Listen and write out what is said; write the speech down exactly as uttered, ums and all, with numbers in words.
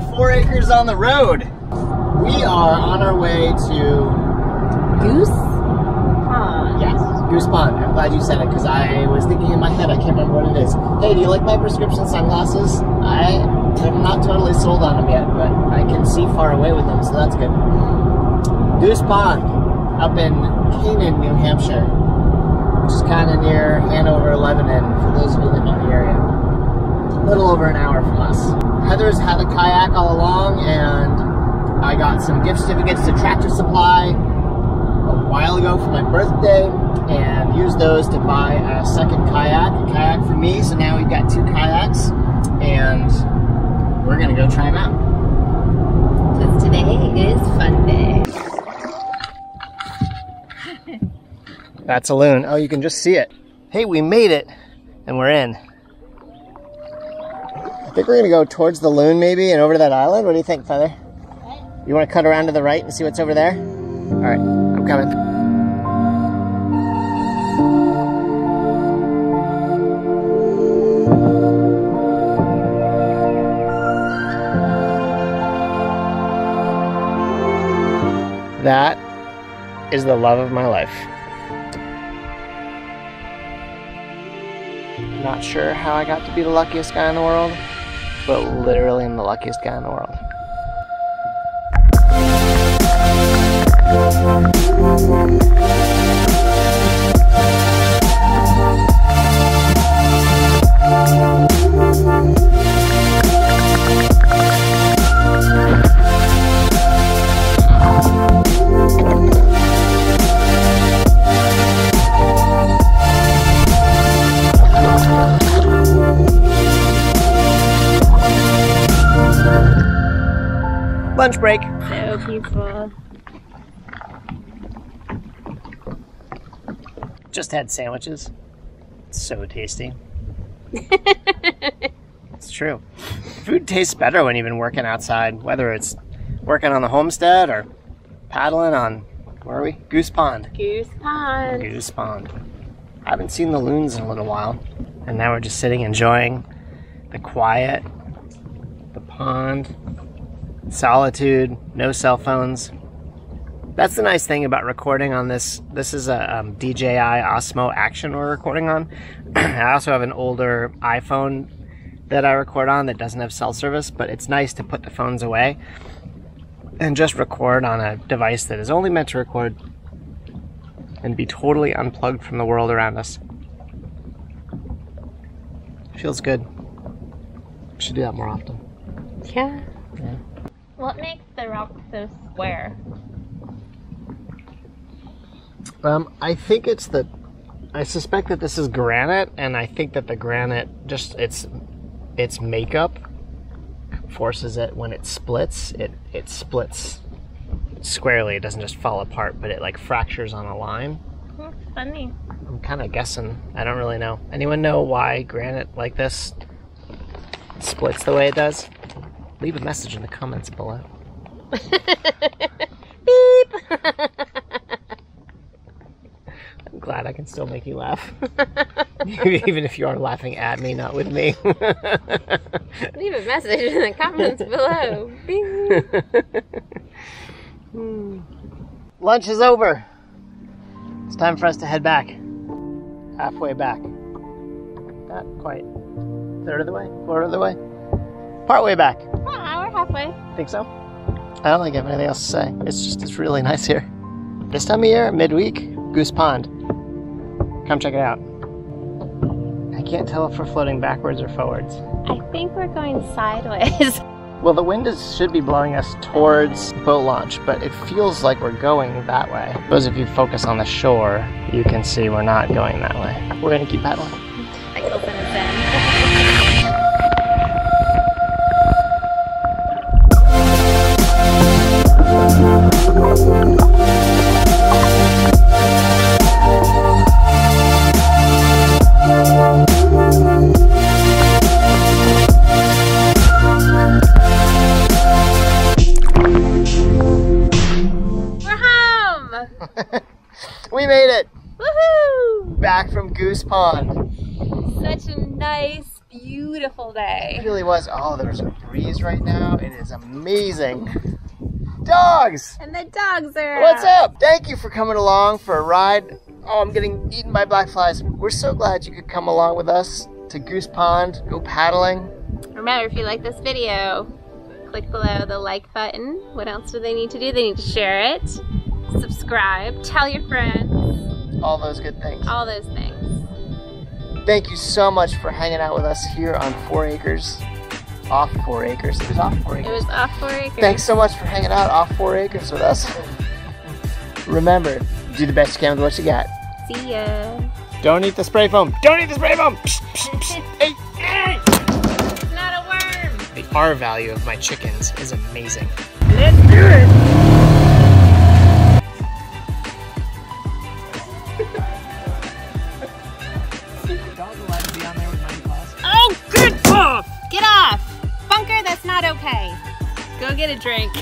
to Four Acres on the Road. We are on our way to Goose Pond. Yes, Goose Pond. I'm glad you said it because I was thinking in my head, I can't remember what it is. Hey, do you like my prescription sunglasses? I am not totally sold on them yet, but I can see far away with them, so that's good. Goose Pond, up in Canaan, New Hampshire, which is kind of near Hanover, Lebanon, for those of you that know the area. A little over an hour from us. Heather's had a kayak all along, and I got some gift certificates to Tractor Supply a while ago for my birthday, and used those to buy a second kayak, a kayak for me, so now we've got two kayaks, and we're gonna go try them out. Because today is fun day. That's a loon. Oh, you can just see it. Hey, we made it, and we're in. I think we're gonna go towards the loon maybe and over to that island. What do you think, Feather? Right. You wanna cut around to the right and see what's over there? All right, I'm coming. That is the love of my life. Not sure how I got to be the luckiest guy in the world, but literally I'm the luckiest guy in the world. Lunch break. So beautiful. Just had sandwiches. It's so tasty. It's true. Food tastes better when you've been working outside, whether it's working on the homestead or paddling on, where are we? Goose Pond. Goose Pond. Goose Pond. I haven't seen the loons in a little while. And now we're just sitting enjoying the quiet, the pond. Solitude, no cell phones. That's the nice thing about recording on this. This is a um, D J I Osmo Action we're recording on. I also have an older iPhone that I record on that doesn't have cell service, but it's nice to put the phones away and just record on a device that is only meant to record and be totally unplugged from the world around us. Feels good. Should do that more often. Yeah. Yeah. What makes the rock so square? Um, I think it's the, I suspect that this is granite, and I think that the granite, just its its makeup forces it when it splits, it, it splits squarely. It doesn't just fall apart, but it like fractures on a line. That's funny. I'm kind of guessing. I don't really know. Anyone know why granite like this splits the way it does? Leave a message in the comments below. Beep! I'm glad I can still make you laugh. Even if you are laughing at me, not with me. Leave a message in the comments below. Beep! Lunch is over. It's time for us to head back. Halfway back. Not quite. Third of the way? Quarter of the way? Part way back. Ah, we're halfway. Think so? I don't think I have anything else to say. It's just, it's really nice here. This time of year, midweek, Goose Pond. Come check it out. I can't tell if we're floating backwards or forwards. I think we're going sideways. Well, the wind is, should be blowing us towards boat launch, but it feels like we're going that way. I suppose if you focus on the shore, you can see we're not going that way. We're gonna keep paddling. I can open it then. We made it! Woohoo! Back from Goose Pond. Such a nice view. beautiful day. It really was. Oh, there's a breeze right now. It is amazing. Dogs! And the dogs are What's out. up? Thank you for coming along for a ride. Oh, I'm getting eaten by black flies. We're so glad you could come along with us to Goose Pond, go paddling. Remember, if you like this video, click below the like button. What else do they need to do? They need to share it, subscribe, tell your friends. All those good things. All those things. Thank you so much for hanging out with us here on Four Acres. Off Four Acres. It was off Four Acres. It was off Four Acres. Thanks so much for hanging out off Four Acres with us. Remember, do the best you can with what you got. See ya. Don't eat the spray foam. Don't eat the spray foam. Hey, hey. It's not a worm. The R value of my chickens is amazing. Let's do it. Bunker, that's not okay. Go get a drink.